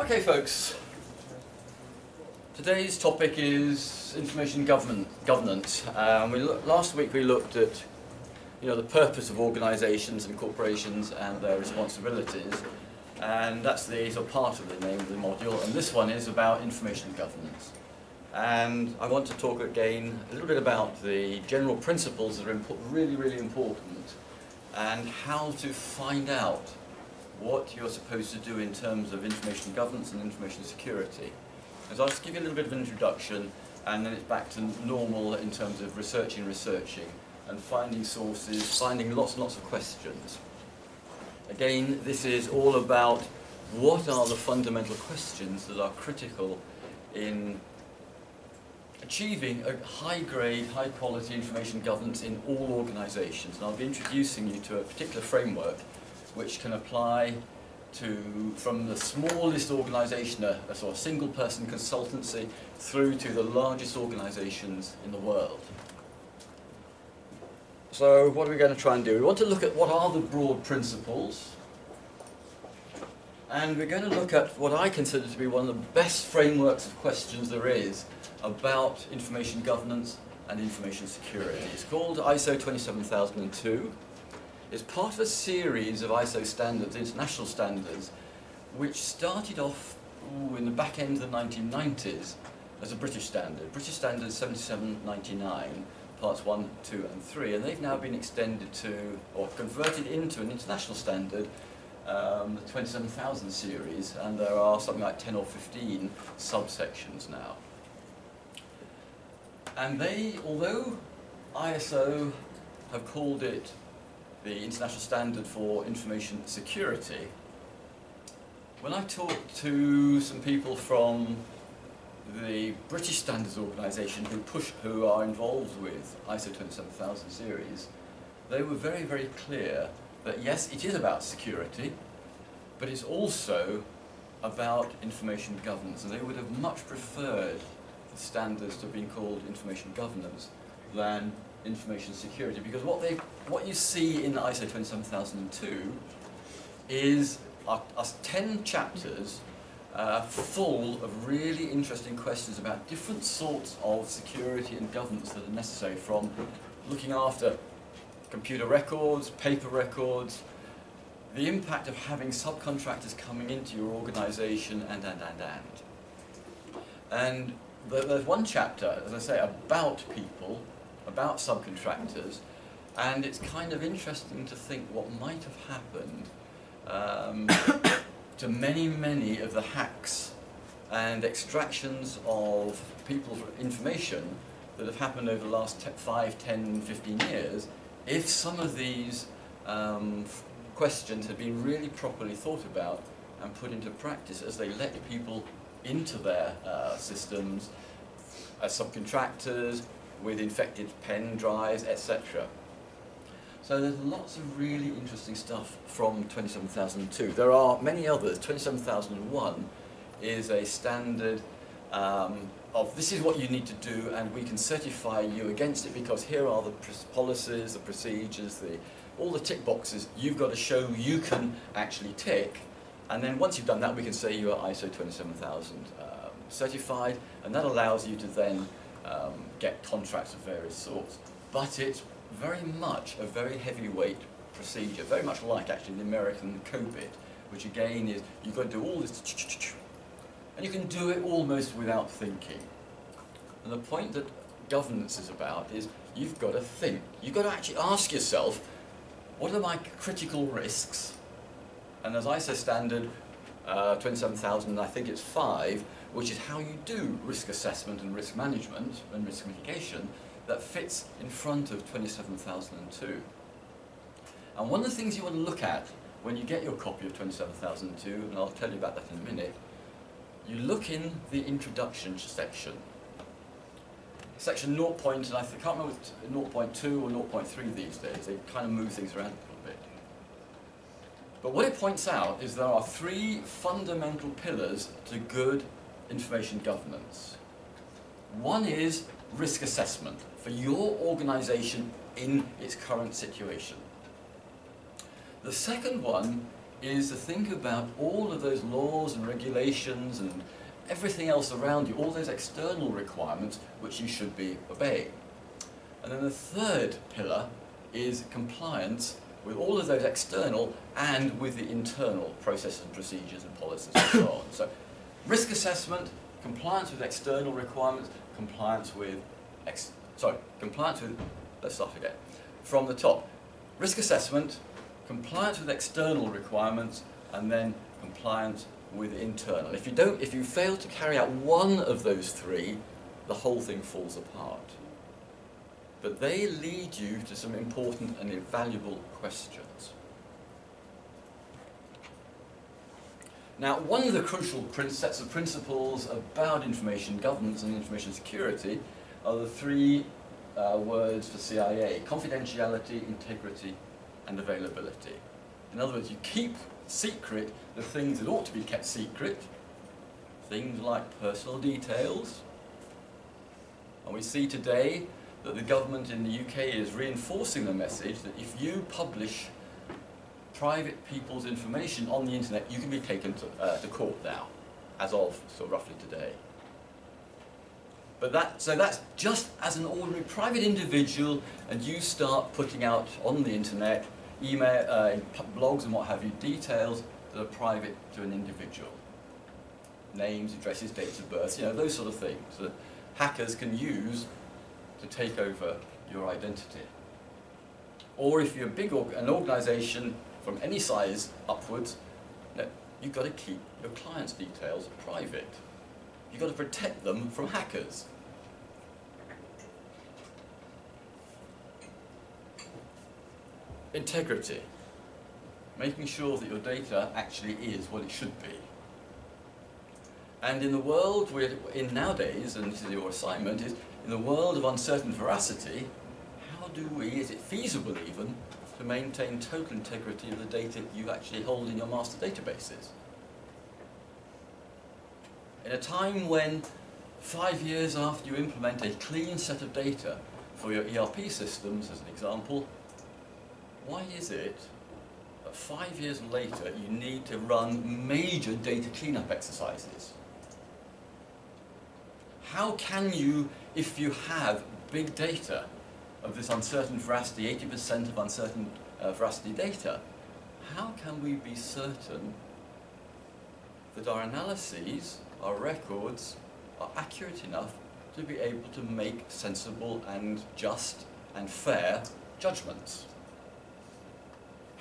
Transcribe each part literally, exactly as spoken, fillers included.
Okay folks, today's topic is information government, governance. Um, we last week we looked at you know, the purpose of organisations and corporations and their responsibilities, and that's the sort of part of the name of the module, and this one is about information governance. And I want to talk again a little bit about the general principles that are really, really important and how to find out what you're supposed to do in terms of information governance and information security. So I'll just give you a little bit of an introduction, and then it's back to normal in terms of researching researching and finding sources, finding lots and lots of questions. Again, this is all about what are the fundamental questions that are critical in achieving a high-grade, high-quality information governance in all organisations. And I'll be introducing you to a particular framework which can apply to from the smallest organisation, a, a sort of single-person consultancy, through to the largest organisations in the world. So what are we going to try and do? We want to look at what are the broad principles, and we're going to look at what I consider to be one of the best frameworks of questions there is about information governance and information security. It's called I S O twenty-seven thousand two. It's part of a series of I S O standards, international standards, which started off ooh, in the back end of the nineteen nineties as a British standard. British standard seventy-seven ninety-nine, parts one, two and three, and they've now been extended to, or converted into, an international standard, um, the twenty-seven thousand series, and there are something like ten or fifteen subsections now. And they, although I S O have called it the International Standard for Information Security, when I talked to some people from the British Standards Organisation who push, who are involved with I S O twenty-seven thousand series, they were very, very clear that yes, it is about security, but it's also about information governance, and they would have much preferred standards to have been called information governance than information security, because what they, what you see in I S O twenty-seven thousand two is our, our ten chapters uh, full of really interesting questions about different sorts of security and governance that are necessary, from looking after computer records, paper records, the impact of having subcontractors coming into your organisation, and and and and and. There's one chapter, as I say, about people, about subcontractors, and it's kind of interesting to think what might have happened um, to many, many of the hacks and extractions of people's information that have happened over the last five, ten, fifteen years, if some of these um, questions had been really properly thought about and put into practice as they let people into their uh, systems as subcontractors with infected pen drives, et cetera. So there's lots of really interesting stuff from twenty-seven thousand two. There are many others. twenty-seven thousand one is a standard um, of this is what you need to do, and we can certify you against it because here are the policies, the procedures, the all the tick boxes you've got to show you can actually tick. And then once you've done that, we can say you are I S O twenty-seven thousand um, certified, and that allows you to then um, get contracts of various sorts. But it's very much a very heavyweight procedure, very much like actually the American COBIT, which again is you've got to do all this, and you can do it almost without thinking. And the point that governance is about is you've got to think. You've got to actually ask yourself, what are my critical risks? And there's I S O standard uh, twenty-seven thousand, I think it's five, which is how you do risk assessment and risk management and risk mitigation, that fits in front of twenty-seven thousand two. And one of the things you want to look at when you get your copy of twenty-seven thousand two, and I'll tell you about that in a minute, you look in the introduction section. Section zero. And I can't remember if zero point two or zero point three these days, they kind of move things around. But what it points out is there are three fundamental pillars to good information governance. One is risk assessment for your organisation in its current situation. The second one is to think about all of those laws and regulations and everything else around you, all those external requirements which you should be obeying. And then the third pillar is compliance with all of those external and with the internal processes and procedures and policies and so on. So risk assessment, compliance with external requirements, compliance with, ex sorry, compliance with, let's start again, from the top. Risk assessment, compliance with external requirements, and then compliance with internal. If you don't, if you fail to carry out one of those three, the whole thing falls apart. But they lead you to some important and invaluable questions. Now, one of the crucial sets of principles about information governance and information security are the three uh, words for C I A: confidentiality, integrity, and availability. In other words, you keep secret the things that ought to be kept secret, things like personal details. And we see today that the government in the U K is reinforcing the message that if you publish private people's information on the internet, you can be taken to, uh, to court now, as of so roughly today. But that, so that's just as an ordinary private individual, and you start putting out on the internet email, uh, blogs and what have you, details that are private to an individual. Names, addresses, dates of birth, you know, those sort of things that hackers can use to take over your identity. Or if you're a big org an organisation from any size upwards, no, you've got to keep your clients' details private. You've got to protect them from hackers. Integrity. Making sure that your data actually is what it should be. And in the world we're in nowadays, and this is your assignment, is in the world of uncertain veracity, how do we, is it feasible even, to maintain total integrity of the data you actually hold in your master databases? In a time when five years after you implement a clean set of data for your E R P systems, as an example, why is it that five years later you need to run major data cleanup exercises? How can you, if you have big data of this uncertain veracity, eighty percent of uncertain uh, veracity data, how can we be certain that our analyses, our records, are accurate enough to be able to make sensible and just and fair judgments?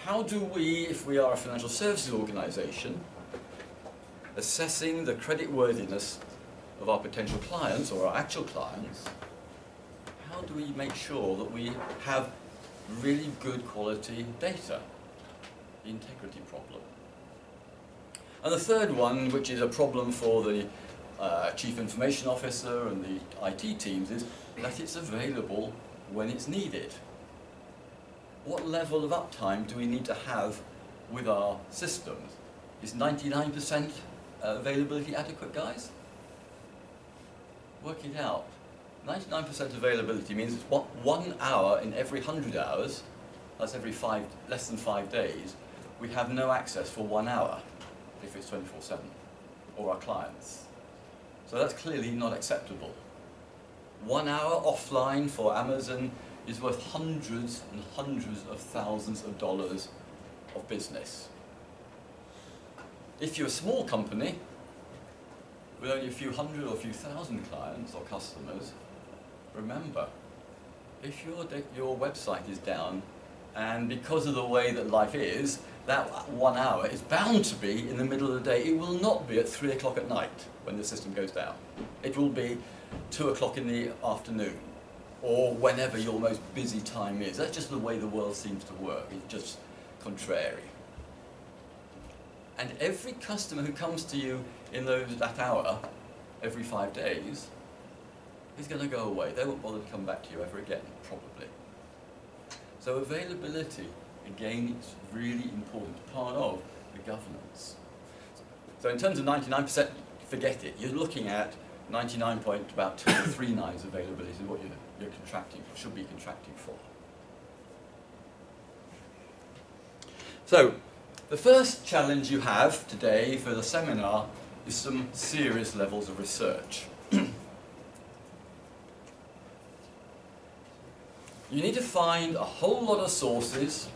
How do we, if we are a financial services organisation, assessing the creditworthiness of our potential clients or our actual clients, how do we make sure that we have really good quality data? The integrity problem. And the third one, which is a problem for the uh, Chief Information Officer and the I T teams, is that it's available when it's needed. What level of uptime do we need to have with our systems? Is ninety-nine percent availability adequate, guys? Work it out. ninety-nine percent availability means it's what one hour in every hundred hours, that's every five, less than five days, we have no access for one hour if it's twenty-four seven, or our clients. So that's clearly not acceptable. One hour offline for Amazon is worth hundreds and hundreds of thousands of dollars of business. If you're a small company, with only a few hundred or a few thousand clients or customers, remember, if your, your website is down, and because of the way that life is, that one hour is bound to be in the middle of the day. It will not be at three o'clock at night when the system goes down. It will be two o'clock in the afternoon, or whenever your most busy time is. That's just the way the world seems to work. It's just contrary. And every customer who comes to you in those, that hour, every five days, is going to go away. They won't bother to come back to you ever again, probably. So availability, again, is a really important part of the governance. So in terms of ninety-nine percent, forget it. You're looking at ninety-nine point about two or three nines availability is what you're, you're contracting, should be contracting for. So The first challenge you have today for the seminar is some serious levels of research. You need to find a whole lot of sources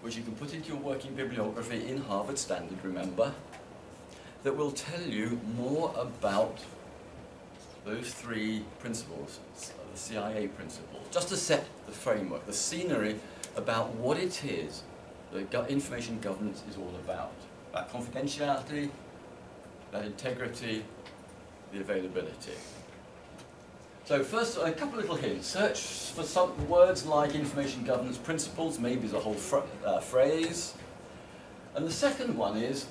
which you can put into your working bibliography in Harvard Standard, remember, that will tell you more about those three principles, the C I A principles, just to set the framework, the scenery about what it is that information governance is all about. That confidentiality, that integrity, the availability. So first, a couple of little hints. Search for some words like information governance principles, maybe is a whole fr uh, phrase. And the second one is,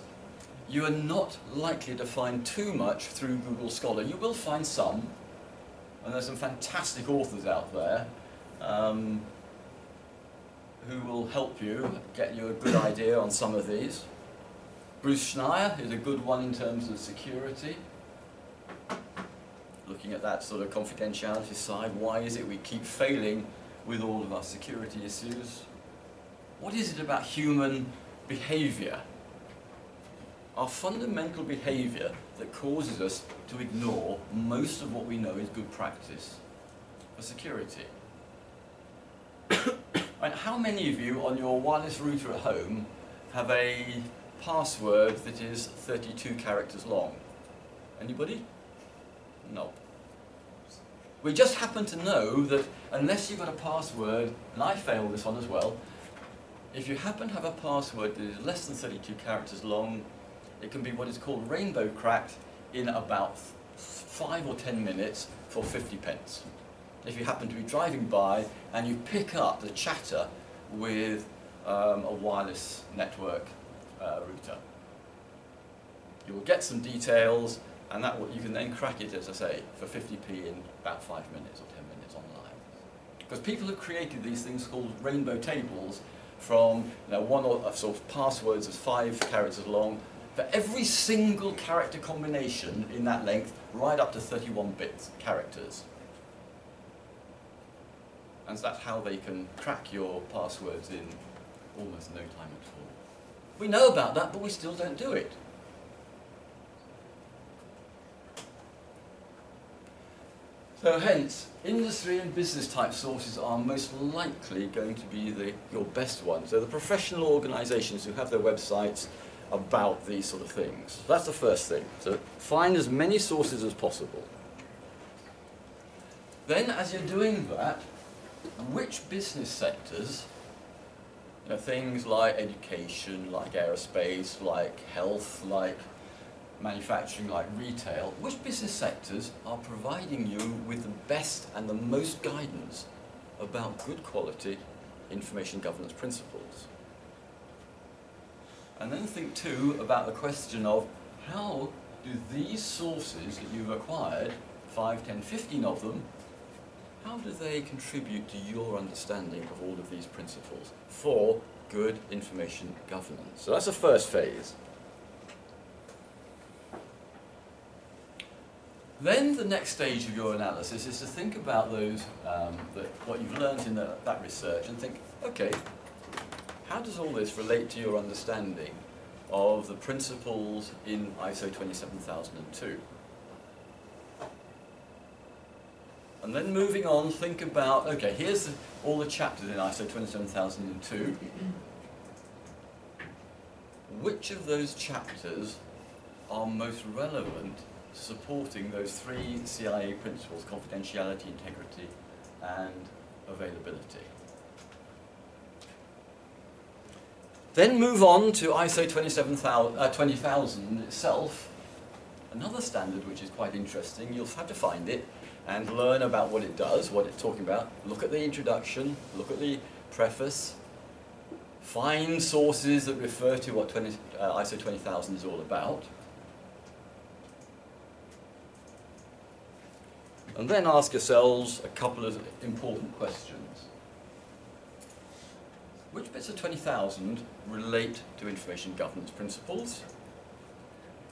you are not likely to find too much through Google Scholar. You will find some, and there's some fantastic authors out there um, who will help you, get you a good idea on some of these. Bruce Schneier is a good one in terms of security. Looking at that sort of confidentiality side, why is it we keep failing with all of our security issues? What is it about human behaviour, our fundamental behaviour, that causes us to ignore most of what we know is good practice for security? And how many of you on your wireless router at home have a password that is thirty-two characters long? Anybody? No. We just happen to know that unless you've got a password, and I failed this one as well, if you happen to have a password that is less than thirty-two characters long, it can be what is called rainbow cracked in about five or ten minutes for fifty pence. If you happen to be driving by and you pick up the chatter with um, a wireless network uh, router, you will get some details. And that you can then crack it, as I say, for fifty p in about five minutes or ten minutes online. Because people have created these things called rainbow tables from you know, one or sort of passwords of five characters long for every single character combination in that length, right up to thirty-one bit characters. And so that's how they can crack your passwords in almost no time at all. We know about that, but we still don't do it. So hence, industry and business type sources are most likely going to be the, your best ones. So the professional organisations who have their websites about these sort of things. That's the first thing. So find as many sources as possible. Then as you're doing that, which business sectors, you know, things like education, like aerospace, like health, like manufacturing, like retail, which business sectors are providing you with the best and the most guidance about good quality information governance principles? And then think too about the question of how do these sources that you've acquired, five, ten, fifteen of them, how do they contribute to your understanding of all of these principles for good information governance? So that's the first phase. Then the next stage of your analysis is to think about those, um, the, what you've learned in the, that research and think, okay, how does all this relate to your understanding of the principles in I S O twenty-seven thousand two? And then moving on, think about, okay, here's the, all the chapters in I S O twenty-seven thousand two. Which of those chapters are most relevant supporting those three C I A principles, confidentiality, integrity, and availability? Then move on to I S O twenty-seven thousand itself, another standard which is quite interesting. You'll have to find it and learn about what it does, what it's talking about. Look at the introduction, look at the preface, find sources that refer to what twenty, uh, I S O twenty thousand is all about. And then ask yourselves a couple of important questions. Which bits of twenty thousand relate to information governance principles?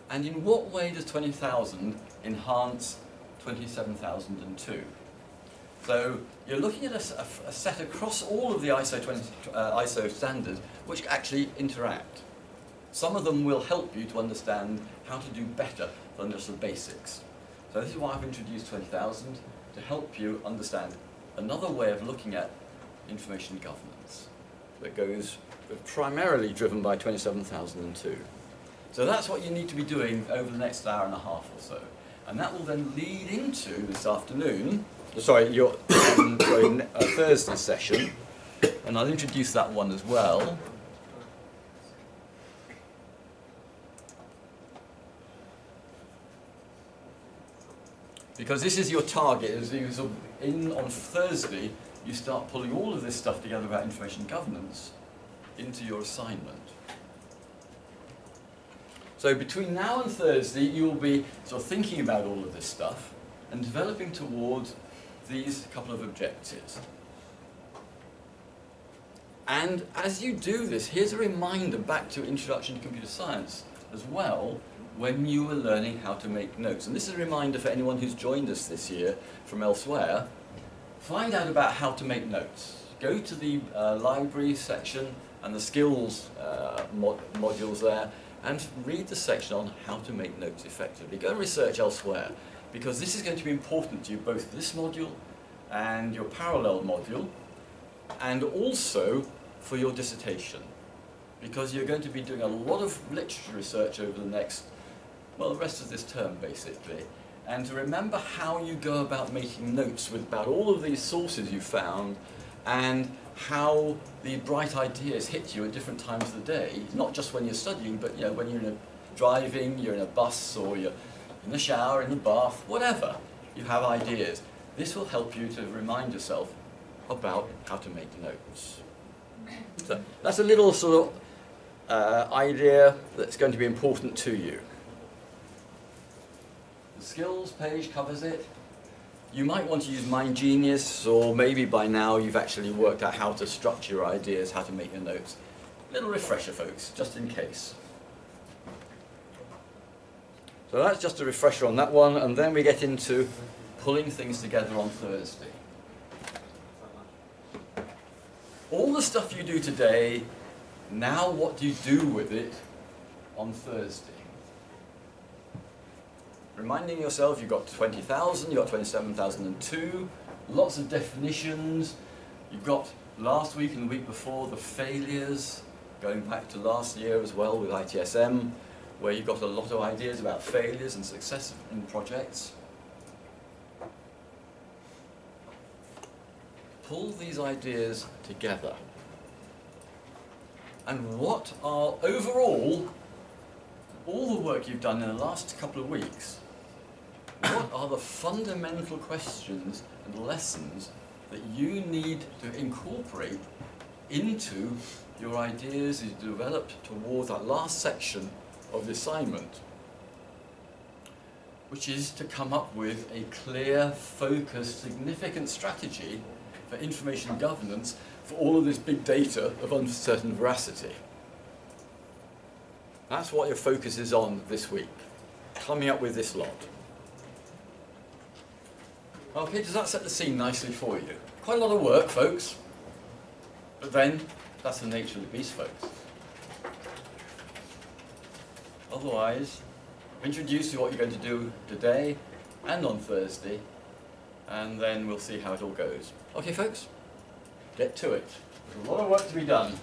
And in what way does twenty thousand enhance twenty-seven thousand two? So you're looking at a, a, a set across all of the I S O, twenty, uh, I S O standards which actually interact. Some of them will help you to understand how to do better than just the basics. So this is why I've introduced twenty thousand, to help you understand another way of looking at information governance that goes primarily driven by twenty-seven thousand two. So that's what you need to be doing over the next hour and a half or so. And that will then lead into this afternoon, sorry, your um, sorry, uh, Thursday session, and I'll introduce that one as well. Because this is your target, is you sort of in on Thursday, you start pulling all of this stuff together about information governance into your assignment. So between now and Thursday, you'll be sort of thinking about all of this stuff and developing towards these couple of objectives. And as you do this, here's a reminder back to Introduction to Computer Science as well, when you were learning how to make notes. And this is a reminder for anyone who's joined us this year from elsewhere. Find out about how to make notes. Go to the uh, library section and the skills uh, mod modules there and read the section on how to make notes effectively. Go and research elsewhere, because this is going to be important to you, both this module and your parallel module, and also for your dissertation, because you're going to be doing a lot of literature research over the next, well, the rest of this term basically. And to remember how you go about making notes with about all of these sources you found, and how the bright ideas hit you at different times of the day, not just when you're studying, but you know, when you're in a driving, you're in a bus, or you're in the shower, in the bath, whatever, you have ideas. This will help you to remind yourself about how to make notes. So that's a little sort of Uh, idea that's going to be important to you. The skills page covers it. You might want to use MindGenius, or maybe by now you've actually worked out how to structure your ideas, how to make your notes. Little refresher, folks, just in case. So that's just a refresher on that one, and then we get into pulling things together on Thursday. All the stuff you do today, now what do you do with it on Thursday? Reminding yourself you've got twenty thousand, you've got twenty-seven thousand two, lots of definitions. You've got last week and the week before the failures, going back to last year as well with I T S M, where you've got a lot of ideas about failures and success in projects. Pull these ideas together. And what are, overall, all the work you've done in the last couple of weeks, what are the fundamental questions and lessons that you need to incorporate into your ideas as you develop towards that last section of the assignment, which is to come up with a clear, focused, significant strategy for information governance, for all of this big data of uncertain veracity. That's what your focus is on this week, coming up with this lot. Okay, does that set the scene nicely for you? Quite a lot of work, folks, but then that's the nature of the beast, folks. Otherwise, I've introduced you what you're going to do today and on Thursday, and then we'll see how it all goes. Okay, folks? Get to it. There's a lot of work to be done.